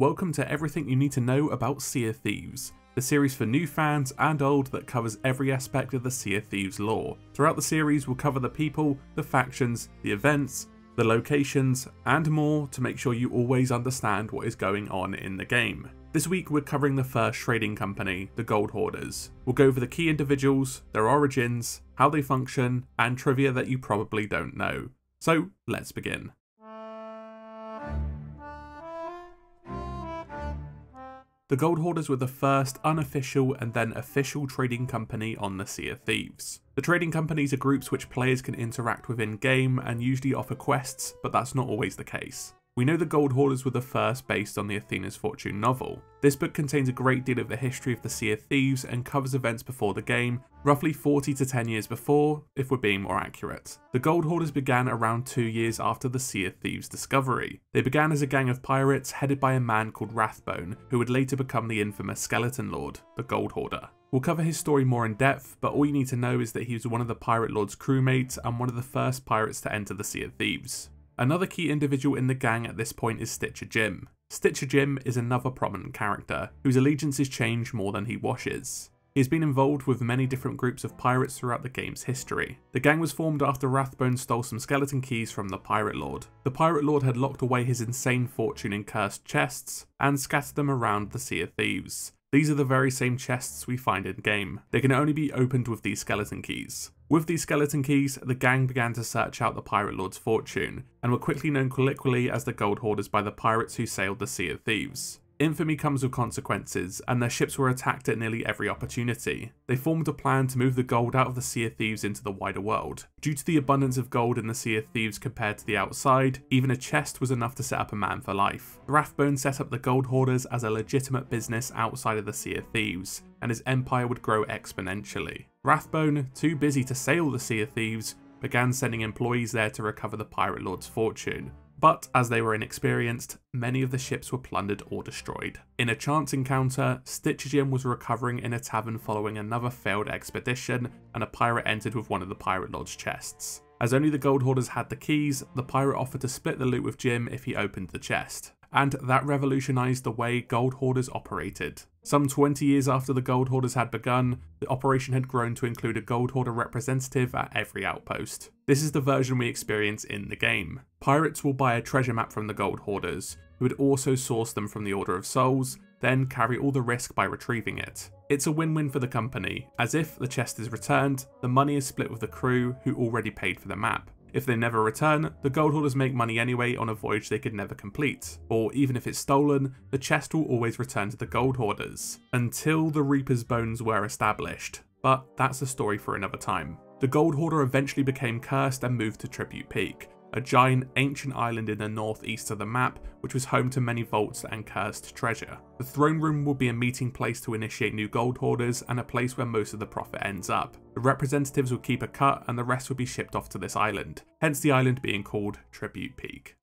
Welcome to everything you need to know about Sea of Thieves, the series for new fans and old that covers every aspect of the Sea of Thieves lore. Throughout the series we'll cover the people, the factions, the events, the locations and more to make sure you always understand what is going on in the game. This week we're covering the first trading company, the Gold Hoarders. We'll go over the key individuals, their origins, how they function and trivia that you probably don't know. So let's begin. The Gold Hoarders were the first unofficial and then official trading company on the Sea of Thieves. The trading companies are groups which players can interact with in-game and usually offer quests, but that's not always the case. We know the Gold Hoarders were the first based on the Athena's Fortune novel. This book contains a great deal of the history of the Sea of Thieves and covers events before the game, roughly 40 to 10 years before, if we're being more accurate. The Gold Hoarders began around 2 years after the Sea of Thieves' discovery. They began as a gang of pirates headed by a man called Rathbone, who would later become the infamous Skeleton Lord, the Gold Hoarder. We'll cover his story more in depth, but all you need to know is that he was one of the Pirate Lord's crewmates and one of the first pirates to enter the Sea of Thieves. Another key individual in the gang at this point is Stitcher Jim. Stitcher Jim is another prominent character, whose allegiances change more than he washes. He has been involved with many different groups of pirates throughout the game's history. The gang was formed after Rathbone stole some skeleton keys from the Pirate Lord. The Pirate Lord had locked away his insane fortune in cursed chests and scattered them around the Sea of Thieves. These are the very same chests we find in-game. They can only be opened with these skeleton keys. With these skeleton keys, the gang began to search out the Pirate Lord's fortune, and were quickly known colloquially as the Gold Hoarders by the pirates who sailed the Sea of Thieves. Infamy comes with consequences, and their ships were attacked at nearly every opportunity. They formed a plan to move the gold out of the Sea of Thieves into the wider world. Due to the abundance of gold in the Sea of Thieves compared to the outside, even a chest was enough to set up a man for life. Rathbone set up the Gold Hoarders as a legitimate business outside of the Sea of Thieves, and his empire would grow exponentially. Rathbone, too busy to sail the Sea of Thieves, began sending employees there to recover the Pirate Lord's fortune. But as they were inexperienced, many of the ships were plundered or destroyed. In a chance encounter, Stitcher Jim was recovering in a tavern following another failed expedition, and a pirate entered with one of the Pirate Lord's chests. As only the Gold Hoarders had the keys, the pirate offered to split the loot with Jim if he opened the chest. And that revolutionised the way Gold Hoarders operated. Some 20 years after the Gold Hoarders had begun, the operation had grown to include a Gold Hoarder representative at every outpost. This is the version we experience in the game. Pirates will buy a treasure map from the Gold Hoarders, who would also source them from the Order of Souls, then carry all the risk by retrieving it. It's a win-win for the company, as if the chest is returned, the money is split with the crew who already paid for the map. If they never return, the Gold Hoarders make money anyway on a voyage they could never complete, or even if it's stolen, the chest will always return to the Gold Hoarders, until the Reaper's bones were established, but that's a story for another time. The Gold Hoarder eventually became cursed and moved to Tribute Peak, a giant ancient island in the northeast of the map, which was home to many vaults and cursed treasure. The throne room will be a meeting place to initiate new Gold Hoarders and a place where most of the profit ends up. The representatives would keep a cut and the rest would be shipped off to this island, hence the island being called Tribute Peak.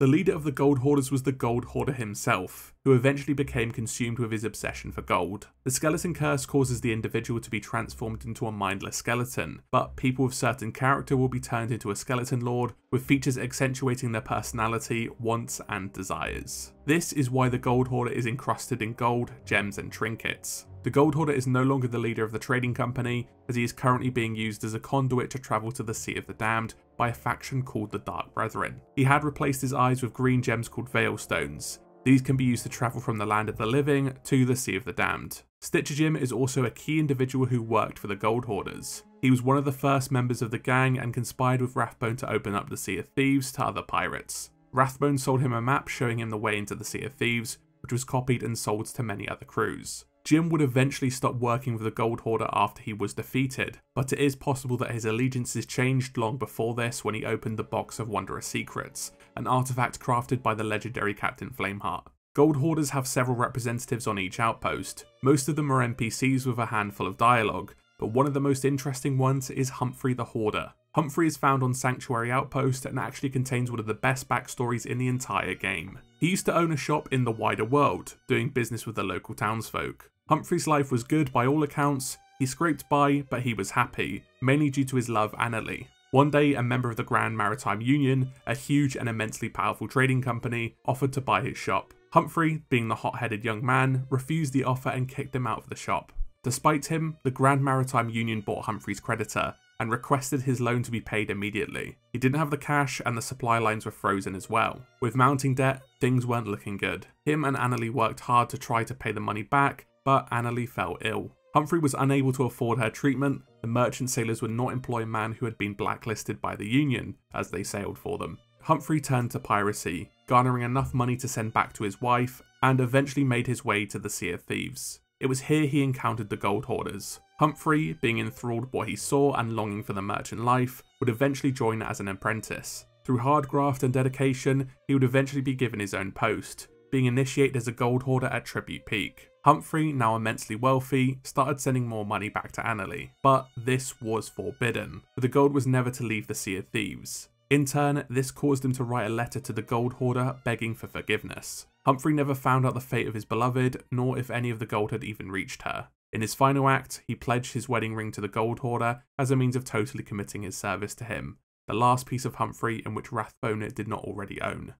The leader of the Gold Hoarders was the Gold Hoarder himself, who eventually became consumed with his obsession for gold. The skeleton curse causes the individual to be transformed into a mindless skeleton, but people with certain character will be turned into a skeleton lord, with features accentuating their personality, wants and desires. This is why the Gold Hoarder is encrusted in gold, gems and trinkets. The Gold Hoarder is no longer the leader of the trading company, as he is currently being used as a conduit to travel to the Sea of the Damned by a faction called the Dark Brethren. He had replaced his eyes with green gems called Veil Stones. These can be used to travel from the land of the living to the Sea of the Damned. Stitcher Jim is also a key individual who worked for the Gold Hoarders. He was one of the first members of the gang and conspired with Rathbone to open up the Sea of Thieves to other pirates. Rathbone sold him a map showing him the way into the Sea of Thieves, which was copied and sold to many other crews. Jim would eventually stop working with the Gold Hoarder after he was defeated, but it is possible that his allegiances changed long before this when he opened the Box of Wondrous Secrets, an artifact crafted by the legendary Captain Flameheart. Gold Hoarders have several representatives on each outpost. Most of them are NPCs with a handful of dialogue, but one of the most interesting ones is Humphrey the Hoarder. Humphrey is found on Sanctuary Outpost and actually contains one of the best backstories in the entire game. He used to own a shop in the wider world, doing business with the local townsfolk. Humphrey's life was good by all accounts, he scraped by, but he was happy, mainly due to his love Annerley. One day, a member of the Grand Maritime Union, a huge and immensely powerful trading company, offered to buy his shop. Humphrey, being the hot-headed young man, refused the offer and kicked him out of the shop. Despite him, the Grand Maritime Union bought Humphrey's creditor and requested his loan to be paid immediately. He didn't have the cash and the supply lines were frozen as well. With mounting debt, things weren't looking good. Him and Annerley worked hard to try to pay the money back, but Annerley fell ill. Humphrey was unable to afford her treatment. The merchant sailors would not employ a man who had been blacklisted by the Union as they sailed for them. Humphrey turned to piracy, garnering enough money to send back to his wife, and eventually made his way to the Sea of Thieves. It was here he encountered the Gold Hoarders. Humphrey, being enthralled with what he saw and longing for the merchant life, would eventually join as an apprentice. Through hard graft and dedication, he would eventually be given his own post, being initiated as a Gold Hoarder at Tribute Peak. Humphrey, now immensely wealthy, started sending more money back to Annerley, but this was forbidden, for the gold was never to leave the Sea of Thieves. In turn, this caused him to write a letter to the Gold Hoarder begging for forgiveness. Humphrey never found out the fate of his beloved, nor if any of the gold had even reached her. In his final act, he pledged his wedding ring to the Gold Hoarder as a means of totally committing his service to him, the last piece of Humphrey in which Rathbone did not already own.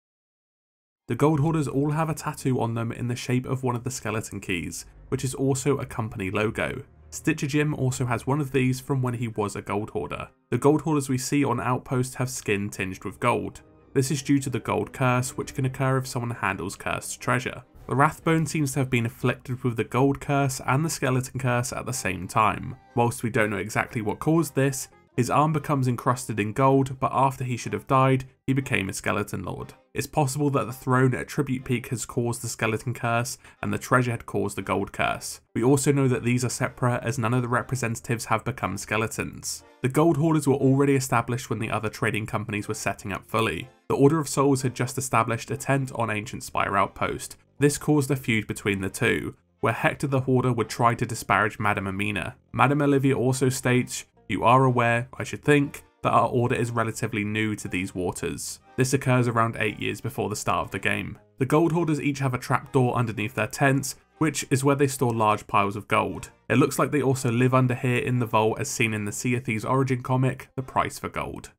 The Gold Hoarders all have a tattoo on them in the shape of one of the skeleton keys, which is also a company logo. Stitcher Jim also has one of these from when he was a Gold Hoarder. The Gold Hoarders we see on Outpost have skin tinged with gold. This is due to the gold curse, which can occur if someone handles cursed treasure. The Rathbone seems to have been afflicted with the gold curse and the skeleton curse at the same time. Whilst we don't know exactly what caused this, his arm becomes encrusted in gold, but after he should have died, he became a Skeleton Lord. It's possible that the throne at Tribute Peak has caused the skeleton curse, and the treasure had caused the gold curse. We also know that these are separate, as none of the representatives have become skeletons. The Gold Hoarders were already established when the other trading companies were setting up fully. The Order of Souls had just established a tent on Ancient Spire Outpost. This caused a feud between the two, where Hector the Hoarder would try to disparage Madame Amina. Madame Olivia also states, "You are aware, I should think, that our order is relatively new to these waters." This occurs around 8 years before the start of the game. The Gold Hoarders each have a trapdoor underneath their tents, which is where they store large piles of gold. It looks like they also live under here in the vault as seen in the Sea of Thieves origin comic, The Price for Gold.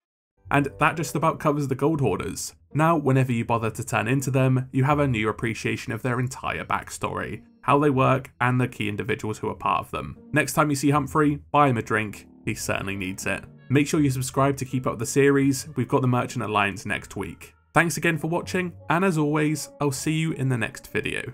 And that just about covers the Gold Hoarders. Now, whenever you bother to turn into them, you have a new appreciation of their entire backstory, how they work, and the key individuals who are part of them. Next time you see Humphrey, buy him a drink. He certainly needs it. Make sure you subscribe to keep up the series. We've got the Merchant Alliance next week. Thanks again for watching, and as always, I'll see you in the next video.